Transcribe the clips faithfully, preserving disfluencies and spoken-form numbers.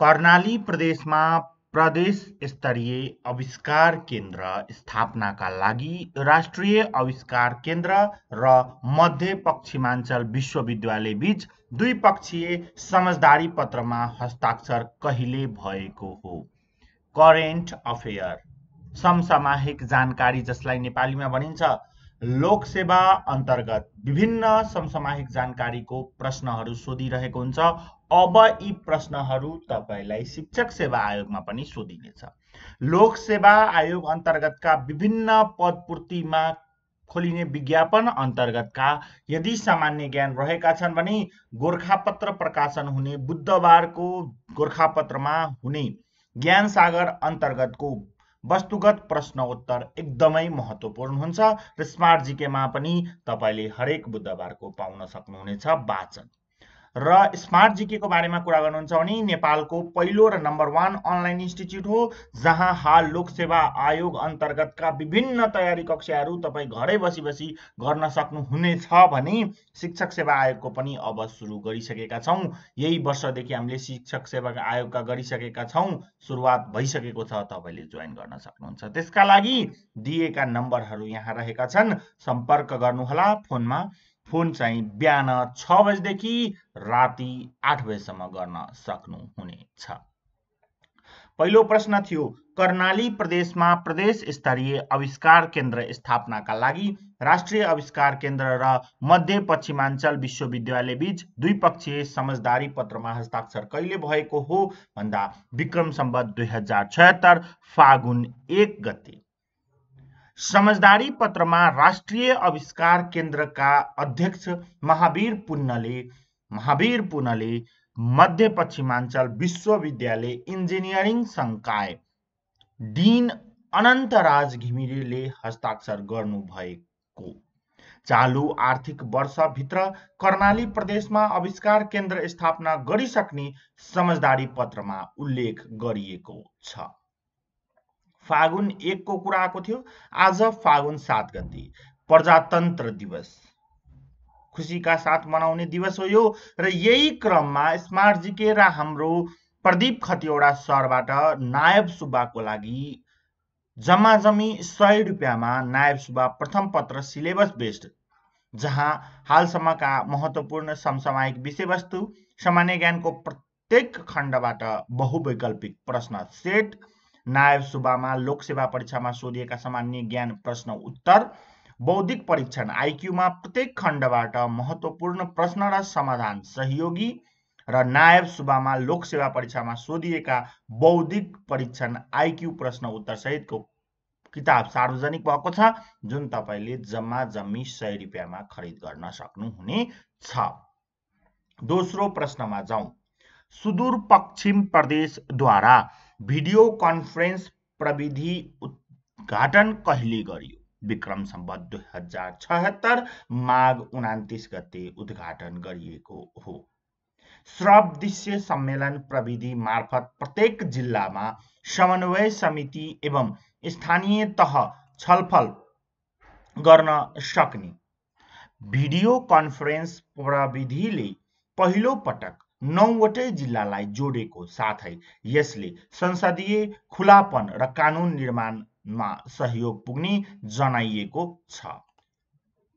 कर्णाली प्रदेश में प्रदेश स्तरीय आविष्कार केन्द्र स्थापना का लागि राष्ट्रीय आविष्कार केन्द्र र मध्य पश्चिमाञ्चल विश्वविद्यालय बीच द्विपक्षीय समझदारी पत्र में हस्ताक्षर कहिले भएको हो। करेन्ट अफेयर समसामयिक जानकारी जसलाई नेपालीमा भनिन्छ। लोक सेवा अंतर्गत विभिन्न समसामयिक जानकारी को प्रश्नहरू सोधिरहेको हुन्छ। अब यी प्रश्नहरू तपाईलाई शिक्षक सेवा आयोग में पनि सोधिनेछ। लोक सेवा आयोग अंतर्गत का विभिन्न पदपूर्ति में खोलिने विज्ञापन अंतर्गत का यदि सामान्य ज्ञान रहेका छन् भने गोरखापत्र प्रकाशन हुने बुधवार को गोरखापत्र में हुने ज्ञानसागर अंतर्गत को वस्तुगत प्रश्नोत्तर एकदमै महत्वपूर्ण हुन्छ र स्मार्ट जीकेमा पनि तपाईले हरेक बुधबारको पाउन सक्नुहुनेछ वाचन। र स्मार्ट जीकेको बारेमा कुरा गर्नुहुन्छ भने नेपालको पहिलो र नम्बर एक अनलाइन इन्स्टिच्युट हो, जहाँ हाल लोक सेवा आयोग अन्तर्गतका विभिन्न तयारी कक्षाहरू तपाई घरै बसी बसी गर्न सक्नुहुनेछ भने शिक्षक सेवा आयोगको पनि अब सुरु गरिसकेका छौं। यही वर्षदेखि हामीले शिक्षक सेवा आयोगका गरिसकेका छौं, सुरुवात भइसकेको छ, तपाईले जोइन गर्न सक्नुहुन्छ। त्यसका लागि दिएका नम्बरहरू यहाँ रहेका छन्, सम्पर्क गर्नुहोला। फोनमा फोन चाहिँ बिहान छ बजेदेखि राति आठ बजेसम्म गर्न सक्नुहुनेछ। पहिलो प्रश्न थियो कर्णाली प्रदेश में प्रदेश स्तरीय आविष्कार केन्द्र स्थापना का लागि राष्ट्रीय आविष्कार केन्द्र र मध्य पश्चिमाञ्चल विश्वविद्यालय बीच द्विपक्षीय समझदारी पत्र में हस्ताक्षर कहिले भएको हो भन्दा विक्रम संवत दुई हजार छहत्तर फागुन एक गते। समझदारी पत्र में राष्ट्रीय आविष्कार केन्द्र का अध्यक्ष महावीर पुन्नले महावीर पुन्नले मध्य पश्चिमाञ्चल विश्वविद्यालय इंजीनियरिंग संकाय डीन अनन्तराज घिमिरेले हस्ताक्षर गर्नुभएको। चालू आर्थिक वर्ष भित्र कर्णाली प्रदेश में आविष्कार केन्द्र स्थापना गरिसक्ने समझदारी पत्र में उल्लेख गरिएको छ। फागुन एक को कुरा आएको थियो। आज फागुन सात गते प्रजातन्त्र दिवस खुशी का साथ मनाउने दिवस हो यो। र यही क्रममा स्मार्ट जीके र हाम्रो प्रदीप खतिवडा सरबाट नायब सुब्बाको लागि जम्मा जमी सय रुपियाँमा नायब सुब्बा प्रथम पत्र सिलेबस बेस्ड, जहाँ हालसम्मका महत्त्वपूर्ण समसामयिक विषयवस्तु, सामान्य ज्ञानको प्रत्येक खण्डबाट बहुवैकल्पिक प्रश्न सेट, नायब सुब्बामा लोक सेवा परीक्षामा सोधिएका सामान्य ज्ञान प्रश्न उत्तर, बौद्धिक परीक्षण आइक्यूमा प्रत्येक खण्डबाट महत्त्वपूर्ण प्रश्न र समाधान सहयोगी, र नायब सुब्बामा लोक सेवा परीक्षामा सोधिएका बौद्धिक परीक्षण आइक्यू प्रश्न उत्तर सहितको किताब सार्वजनिक भएको छ, जुन तपाईले जम्मा जम्मी सय रुपियाँमा खरिद गर्न सक्नुहुने छ। दोस्रो प्रश्नमा जाउँ। सुदूर पश्चिम प्रदेशद्वारा भिडियो कन्फ्रेन्स प्रविधि उद्घाटन कहिले गरियो? विक्रम संवत दुई हजार छहत्तर माघ उन्तीस गते उद्घाटन गरिएको हो। श्रव दृश्य सम्मेलन प्रविधि मार्फत प्रत्येक जिल्लामा समन्वय समिति एवं स्थानीय तह छलफल गर्न सक्ने भिडियो कन्फ्रेन्स प्रविधिले पहिलो पटक नौवटै जिल्लालाई जोडेको साथै यसले संसदीय खुलापन र कानुन निर्माणमा सहयोग पुग्ने जनाइएको छ।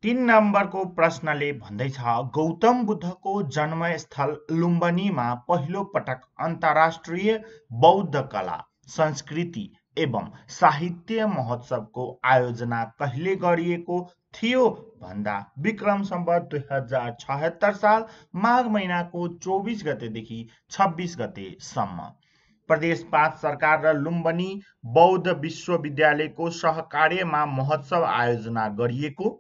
तीन नम्बरको प्रश्नले भन्दैछ गौतम बुद्धको जन्मस्थल लुम्बिनीमा पहिलो पटक अन्तर्राष्ट्रिय बौद्ध कला संस्कृति एवं साहित्य महोत्सवको आयोजना कहिले गरिएको थियो भन्दा विक्रम संवत दुई हजार छहत्तर साल माघ महीना को चौबीस गतेदेखि छब्बीस गतेसम्म। प्रदेश पाँच सरकार र लुम्बिनी बौद्ध विश्वविद्यालय को सहकार्यमा महोत्सव आयोजना गरिएको।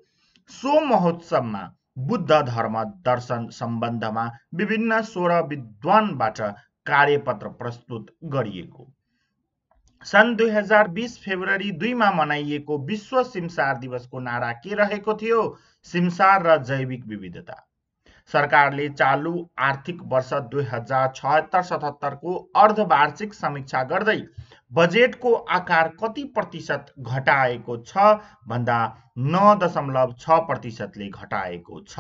सो महोत्सवमा बुद्ध धर्म दर्शन सम्बन्धमा विभिन्न सोह्र विद्वानबाट कार्यपत्र प्रस्तुत गरिएको। सन् दुई हजार बीस फेब्रुअरी दुई मा मनाइएको विश्व सिमसार दिवस को नारा के रहेको थियो? सिमसार र जैविक विविधता। सरकारले चालू आर्थिक वर्ष दुई हजार छहत्तर सतहत्तर को अर्धवार्षिक समीक्षा गर्दै बजेट को आकार कति प्रतिशत घटाएको छ भन्दा नौ दशमलव छ प्रतिशतले घटाएको छ।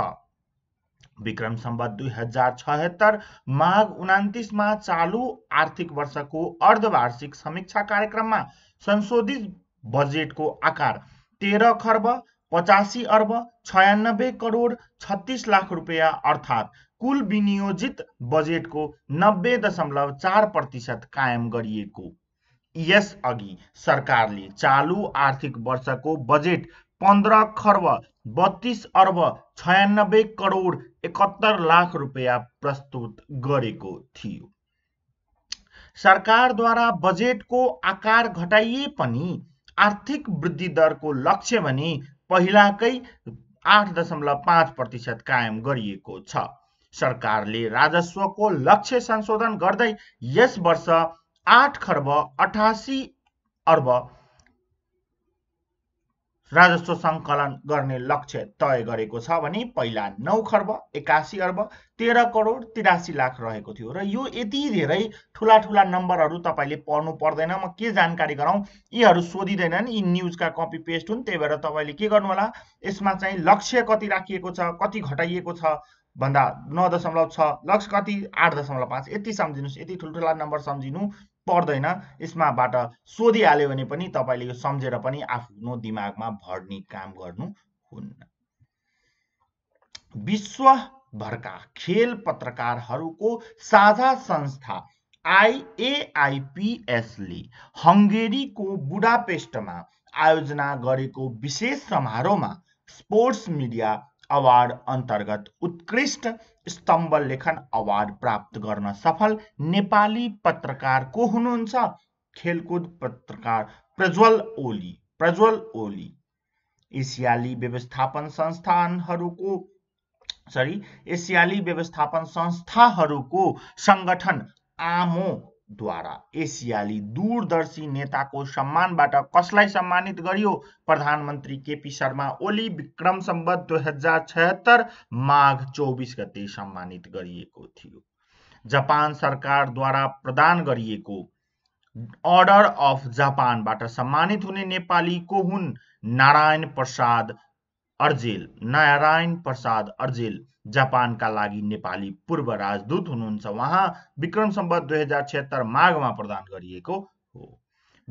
विक्रम संवत दुई हजार छहत्तर माघ उन्तीस मा चालू आर्थिक वर्ष को अर्धवार्षिक समीक्षा कार्यक्रम में संशोधित बजेट को आकार तेरह खर्ब पचासी अर्ब छयानब्बे करोड़ छत्तीस लाख रुपया अर्थात कुल विनियोजित बजेट को नब्बे दशमलव चार प्रतिशत कायम गरिएको। यस अघि सरकारले चालू आर्थिक वर्ष को बजेट पंद्रह खर्ब बत्तीस अर्ब छयानब्बे करोड़ इकहत्तर लाख रुपया प्रस्तुत गरेको थियो। सरकार द्वारा बजेट को आकार घटाइए पनि आर्थिक वृद्धि दर को लक्ष्य भने पहिलाकै आठ दशमलव पांच प्रतिशत कायम गरिएको छ। सरकारले राजस्व को लक्ष्य संशोधन गर्दै यस वर्ष आठ खर्ब अठासी अर्ब राजस्व संकलन गर्ने लक्ष्य तय गरेको छ भने पहिला नौ खर्ब एकासी अर्ब तेह्र करोड़ तिरासी लाख रहेको थियो। र यो यति धेरै ठूला ठूला नम्बरहरू तपाईले पढ्नु पर्दैन, म के जानकारी गराउँ, यीहरू सोधिदैनन्, यी न्यूजका कपी पेस्ट हुन्। त्यही भएर तपाईले के गर्नु होला, यसमा चाहिँ लक्ष्य कति राखिएको छ, कति घटाइएको छ भन्दा नौ दशमलव छ, लक्ष्य कति आठ दशमलव पाँच, यति सम्झिनुस्। यति ठूलठूला नम्बर सम्झिनु पर्दैन, यसमा बाट सोधिहाल्यो भने पनि तपाईले यो सम्झेर पनि आफ्नो दिमागमा भर्ने काम गर्नु हुन्न। विश्वभरका खेल पत्रकारहरूको साझा संस्था आईएआईपीएस ले हंगेरीको बुडापेस्टमा आयोजना गरेको विशेष समारोहमा स्पोर्ट्स मिडिया अवार्ड अंतर्गत उत्कृष्ट स्तम्भ लेखन अवार्ड प्राप्त गर्न सफल नेपाली पत्रकार को हुनुहुन्छ? खेलकुद पत्रकार प्रज्वल ओली। प्रज्वल ओली एसियाली व्यवस्थापन संस्थानहरूको सरी एसियाली व्यवस्थापन संस्थाहरूको संगठन आमो द्वारा एसियाली दूरदर्शी नेताको सम्मानबाट कसलाई सम्मानित गरियो? प्रधानमन्त्री केपी शर्मा ओली विक्रम संवत दुई हजार छयहत्तर माघ चौबीस गते सम्मानित गरिएको थियो। जापान सरकार द्वारा प्रदान गरिएको अर्डर अफ जापानबाट सम्मानित हुने नेपाली को हुन्? नारायण प्रसाद अर्जेल। नारायण प्रसाद अर्जेल जापान का लागि नेपाली पूर्व राजदूत हुनुहुन्छ। वहाँ विक्रम संवत दुई हजार छिहत्तर माघ में प्रदान गरिएको हो।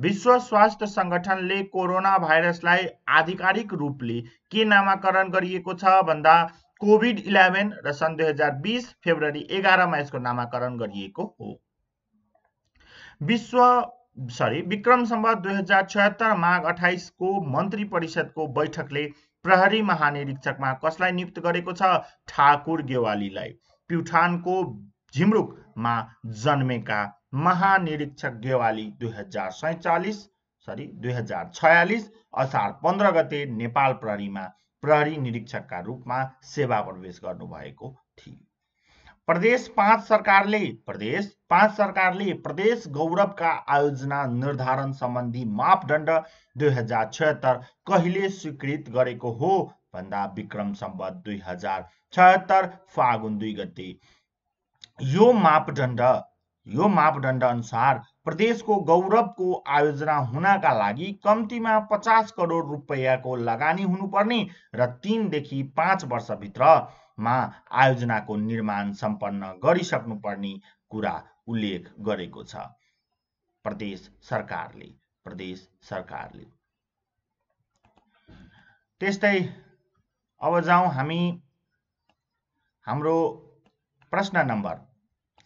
विश्व स्वास्थ्य संगठनले कोरोना भाइरसलाई आधिकारिक रूपले के नामाकरण गरिएको छ भन्दा कोभिड इलेभेन र सन् दुई हजार बीस फेब्रुअरी एघार में यसको नामाकरण गरिएको हो। विश्व सरी विक्रम संवत दुई हजार छिहत्तर माघ अट्ठाइस को मंत्री परिषद को बैठकले प्रहरी महानिरीक्षक में कसलाई नियुक्त गरेको छ? ठाकुर गेवालीलाई। प्यूथान को झिमरुक में जन्मेका महानिरीक्षक गेवाली दुई हजार सैंतालीस सरी दुई हजार छयालीस असार पंद्रह गते नेपाल प्रहरी में प्रहरी निरीक्षक का रूप में सेवा प्रवेश गर्नुभएको थियो। प्रदेश पांच सरकारले प्रदेश पांच सरकारले प्रदेश गौरव का आयोजना निर्धारण संबंधी मापदण्ड दुई हजार छिहत्तर कहिले स्वीकृत गरेको हो भन्दा विक्रम संवत दुई हजार छिहत्तर फागुन दुई गते। यो मापदण्ड यो मापदण्ड अनुसार प्रदेश को गौरव को आयोजना होना का लागि कम्तीमा पचास करोड़ रुपैयाँ को लगानी हुनुपर्ने र तीन देखि पांच वर्ष भित्र मा आयोजना को निर्माण संपन्न गरिसक्नुपर्ने कुरा उल्लेख गरेको छ। प्रदेश सरकारले प्रदेश सरकारले त्यस्तै अब जाऊ हामी हाम्रो प्रश्न नंबर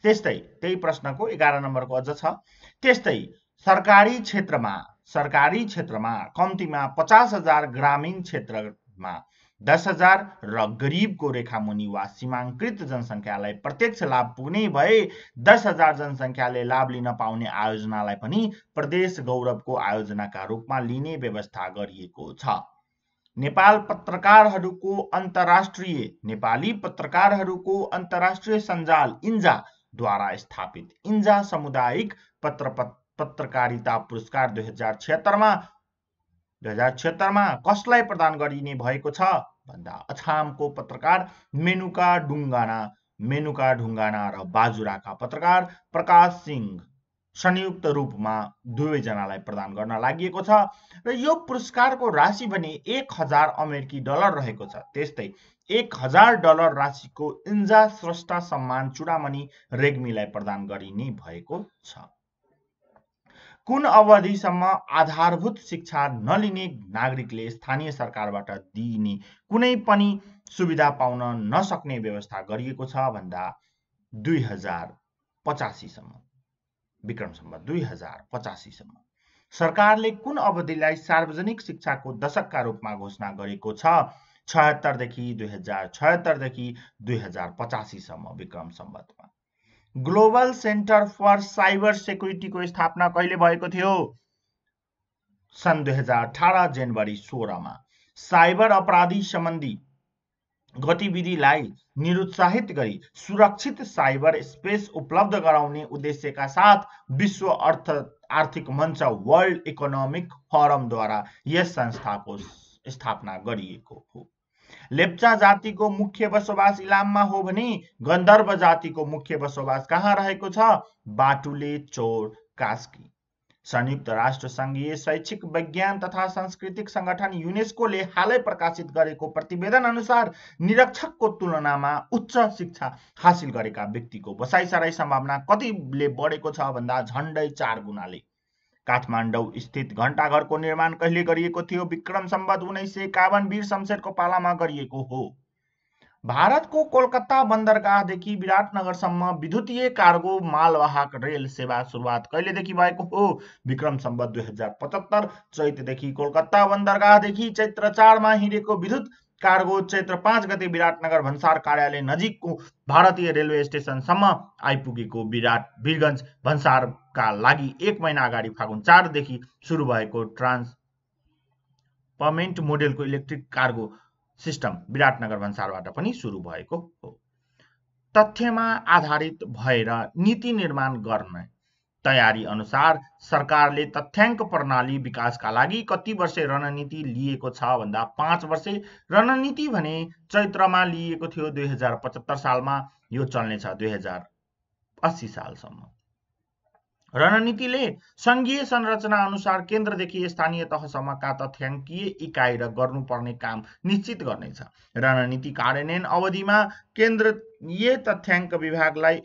त्यस्तै त्यही प्रश्नको एघार नंबर को अझ छ। त्यस्तै सरकारी क्षेत्रमा सरकारी क्षेत्रमा कम्तीमा पचास हजार ग्रामीण क्षेत्रमा दस हजार र गरीब को रेखा मुनि वा सीमांकृत जनसंख्यालाई प्रत्यक्ष लाभ पुग्ने भए दस हजार जनसंख्याले लाभ लिन पाउने आयोजनालाई पनि प्रदेश गौरवको आयोजनाका रूपमा लिने व्यवस्था गरिएको छ। नेपाल पत्रकारहरूको अन्तर्राष्ट्रिय नेपाली पत्रकारहरूको अन्तर्राष्ट्रिय सञ्जाल इन्जा द्वारा स्थापित इन्जा सामुदायिक पत्र पत्रकारिता पुरस्कार दुई हजार छिहत्तरमा दुई हजार छिहत्तरमा कसलाई प्रदान गरिने भएको छ भन्दा अछामको पत्रकार मेनुका ढुङ्गाना मेनुका ढुङ्गाना र बाजुराका पत्रकार प्रकाश सिंह संयुक्त रूपमा दुवैजनालाई प्रदान गर्न लागिएको छ र यो पुरस्कारको राशि भने एक हजार अमेरिकी डलर रहेको छ। त्यस्तै एक हजार डलर राशि को इन्जा स्रष्टा सम्मान चुड़ामणि रेग्मीलाई प्रदान गरिने भएको छ। कुन अवधिसम्म आधारभूत शिक्षा नलिने नागरिकले स्थानीय सरकारबाट दिइने कुनै पनि सुविधा पाउन नसक्ने व्यवस्था गरिएको छ भन्दा दुई हजार पचासी सम्म, विक्रम सम्म दुई हजार पचासी सम्म सरकारले कुन अवधिलाई सार्वजनिक शिक्षाको दशकका रूपमा घोषणा गरेको छ? छहत्तर देखि दुई हजार छहत्तर देखि दुई हजार पचासी सम्म विक्रम सम्वतमा। Global centre for cyber security को स्थापना कहिले भएको थियो? सन् दुई हजार अठारह जनवरी सोलह में। साइबर अपराधी संबंधी गतिविधिलाई निरुत्साहित गरी सुरक्षित साइबर स्पेस उपलब्ध कराने उद्देश्य का साथ विश्व अर्थ आर्थिक मंच वर्ल्ड इकोनोमिक फोरम द्वारा यस संस्था को स्थापना गरिएको हो। लेप्चा जाति को मुख्य बसोबास इलाममा हो भने गन्धर्व जाति को मुख्य बसोबास कहाँ रहेको छ? बाटुले चोर कास्की। संयुक्त राष्ट्र संघीय शैक्षिक विज्ञान तथा सांस्कृतिक संगठन युनेस्कोले हालै प्रकाशित गरेको प्रतिवेदन अनुसार निरीक्षकको तुलनामा उच्च शिक्षा हासिल गरेका व्यक्तिको बसाइसराई सम्भावना कतिले बढेको छ भन्दा झन्डै चार गुणाले। काठमाडौँ स्थित घंटा घर को निर्माण कहिले गरिएको थियो? विक्रम संवत उन्नाइस सय एकावन वीर शमशेर को पाला में गरिएको हो। भारत को कोलकाता बंदरगाह देखि विराटनगर सम्म विद्युतीय कार्गो मालवाहक रेल सेवा सुरुआत कहिले देखि भएको हो? विक्रम संवत दुई हजार पचहत्तर चैत देखि। कोलकाता बंदरगाह देखि चैत्र चार में हिड़ेको विद्युत कार्गो चैत्र पांच गते विराटनगर भन्सार कार्यालय नजीक को भारतीय रेलवे स्टेशन सम्म आइपुगेको विराट विलगंज भन्सार का लागि एक महीना अगाडि फागुन चार देखि सुरु भएको ट्रान्सपर्मेन्ट मोडेल को इलेक्ट्रिक कार्गो सिस्टम विराटनगर भन्सारबाट पनि सुरु भएको हो। तथ्यमा आधारित भएर नीति निर्माण गर्ने तयारी अनुसार सरकारले तथ्यांक प्रणाली विकासका लागि कति वर्षे रणनीति लिएको छ भन्दा पाँच वर्षे रणनीति भने चैत्रमा लिएको थियो दुई हजार पचहत्तर सालमा। यो चल्नेछ दुई हजार अस्सी सालसम्म। रणनीतिले संघीय संरचना अनुसार केन्द्रदेखि स्थानीय तहसम्मका तथ्याङ्कीय इकाइ र गर्नुपर्ने काम निश्चित गर्नेछ। रणनीति कार्यान्वयन अवधिमा केन्द्रीय तथ्याङ्क विभागलाई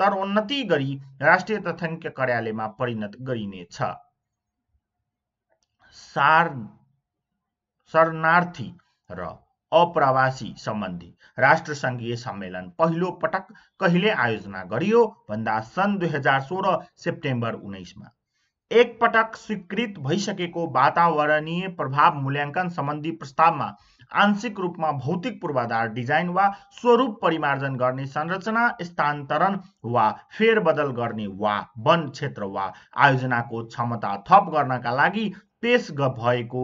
तर उन्नति गरी राष्ट्रिय तथ्याङ्क कार्यालयमा परिणत गरिनेछ। सार शरणार्थी र अप्रवासी सम्बन्धी राष्ट्र संघीय सम्मेलन पहिलो पटक कहिले आयोजना गरियो भन्दा सन् दुई हजार सोह्र सेप्टेम्बर उन्नाइसमा। एक पटक स्वीकृत भइसकेको वातावरणीय प्रभाव मूल्याङ्कन सम्बन्धी प्रस्तावमा आंशिक रूप में भौतिक पूर्वाधार डिजाइन वा स्वरूप परिमार्जन गर्ने संरचना स्थानान्तरण वा फेरबदल गर्ने वा वन क्षेत्र वा आयोजना को क्षमता थप गर्नका लागि पेश भएको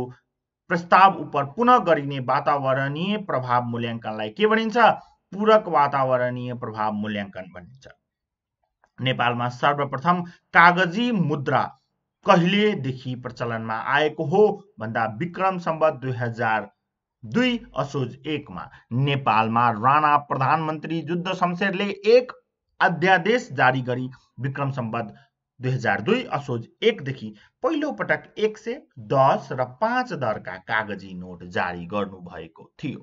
प्रस्ताव उपर पुनः गरिने वातावरणीय प्रभाव मूल्यांकनलाई के भनिन्छ? पूरक वातावरणीय प्रभाव मूल्यांकन भनिन्छ। नेपालमा सर्वप्रथम कागजी मुद्रा कहिले देखि प्रचलनमा आएको हो भन्दा विक्रम संवत दुई हजार दुई असोज एक मा। नेपालमा राणा प्रधानमन्त्री जुद्ध शमशेरले एक अध्यादेश जारी गरी विक्रम संवत दुई हजार दुई असोज एक देखि पहिलो पटक एक सय दस र पांच दर का कागजी नोट जारी गर्नु भएको थियो।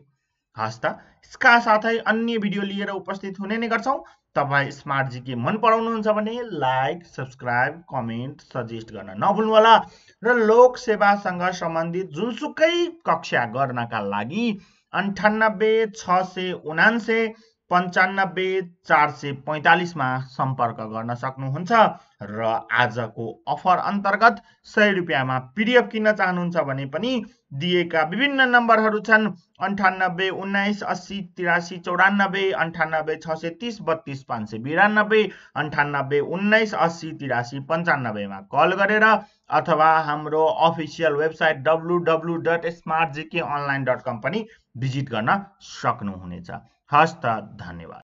हस्ता यसका साथै अन्य भिडियो लिएर उपस्थित हुने नै गर्छौं। तपाई स्मार्ट जीके मन पराउनुहुन्छ भने लाइक, सब्सक्राइब, कमेन्ट, सजेस्ट गर्न नभुल्नु होला र लोक सेवासँग सम्बन्धित जुनसुकै कक्षा गर्नका लागि अन्ठानब्बे छ सय उनान्से पन्चानब्बे चार सय पैँतालिस मा सम्पर्क गर्न सक्नुहुन्छ र आजको अफर अन्तर्गत सय रुपैयाँमा पीडीएफ किन्न चाहनुहुन्छ भने पनि दिएका विभिन्न नम्बरहरू छन् अन्ठानब्बे उन्नाइस अस्सी तिरासी चौरानब्बे, अन्ठानब्बे छ सय तीस बत्तीस पाँच सय बिरानब्बे, अन्ठानब्बे उन्नाइस अस्सी तिरासी पन्चानब्बे मा कल गरेर अथवा हाम्रो official website W W W dot smart GK online dot com पनि भिजिट गर्न सक्नुहुनेछ। हस्त धन्यवाद।